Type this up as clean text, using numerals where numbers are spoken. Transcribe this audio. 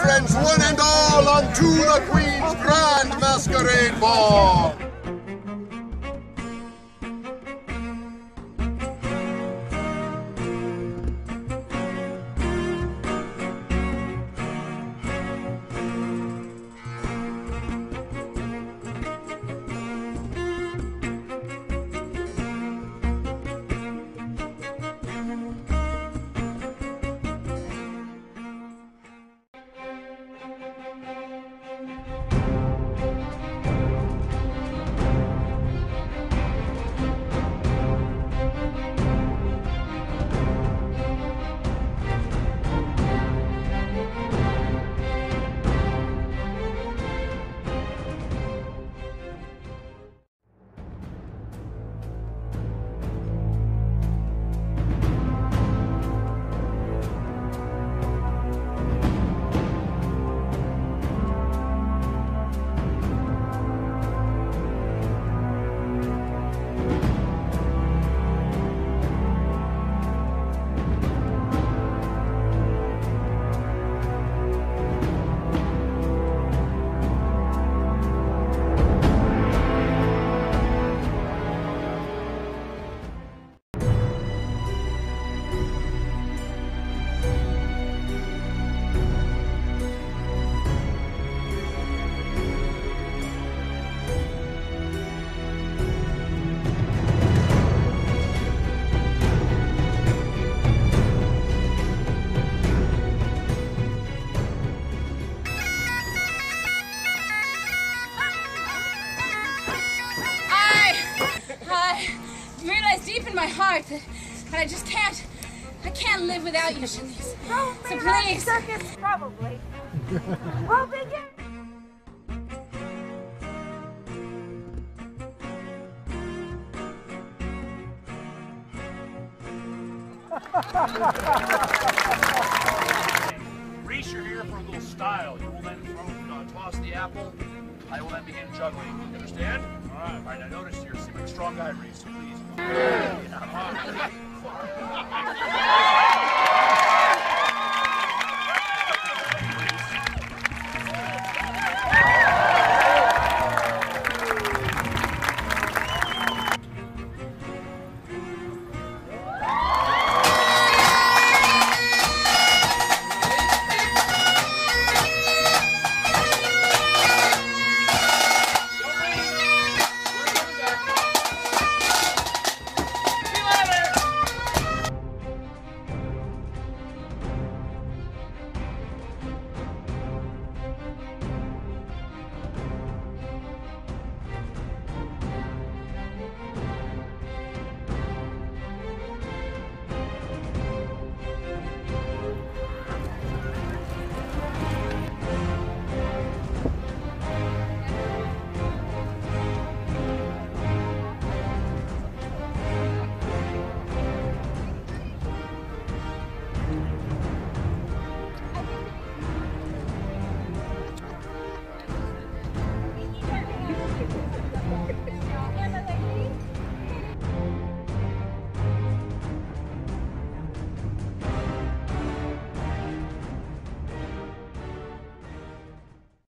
friends one and all unto the Queen's grand masquerade ball. Deep in my heart that I just can't live without you, Shanice. Oh, so please. Circus, probably. We'll begin. Reach your ear for a little style. You will then toss the apple. I will then begin juggling. You understand? All right. All right. Now notice you're a strong guy, Reese. So please. Yeah.